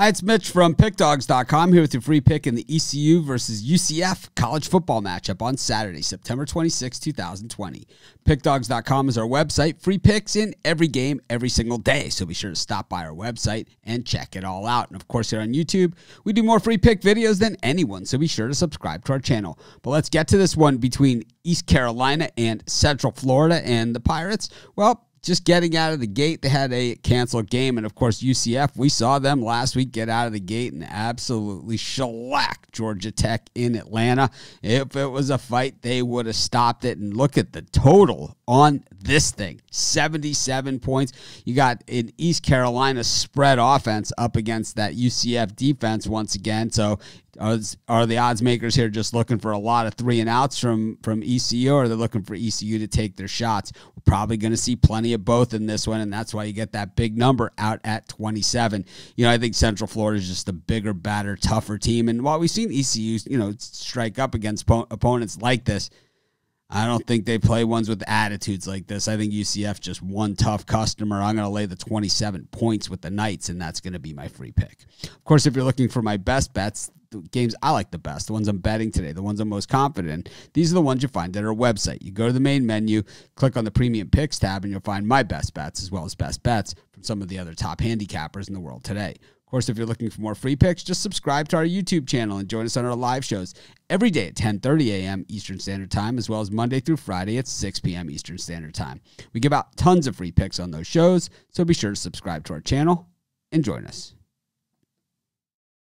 Hi, it's Mitch from PickDawgz.com here with your free pick in the ECU versus UCF college football matchup on Saturday, September 26, 2020. PickDawgz.com is our website. Free picks in every game, every single day, so be sure to stop by our website and check it all out. And, of course, here on YouTube, we do more free pick videos than anyone, so be sure to subscribe to our channel. But let's get to this one between East Carolina and Central Florida and the Pirates. Well, just getting out of the gate, they had a canceled game. And, of course, UCF, we saw them last week get out of the gate and absolutely shellack Georgia Tech in Atlanta. If it was a fight, they would have stopped it. And look at the total on this thing, 77 points. You got an East Carolina spread offense up against that UCF defense once again. So are the odds makers here just looking for a lot of three and outs from ECU, or they're looking for ECU to take their shots? We're probably going to see plenty of both in this one, and that's why you get that big number out at 27. You know, I think Central Florida is just a bigger, badder, tougher team. And while we've seen ECU, you know, strike up against opponents like this, I don't think they play ones with attitudes like this. I think UCF just one tough customer. I'm going to lay the 27 points with the Knights, and that's going to be my free pick. Of course, if you're looking for my best bets, the games I like the best, the ones I'm betting today, the ones I'm most confident in, these are the ones you find at our website. You go to the main menu, click on the Premium Picks tab, and you'll find my best bets as well as best bets from some of the other top handicappers in the world today. Of course, if you're looking for more free picks, just subscribe to our YouTube channel and join us on our live shows every day at 10:30 a.m. Eastern Standard Time, as well as Monday through Friday at 6 p.m. Eastern Standard Time. We give out tons of free picks on those shows, so be sure to subscribe to our channel and join us.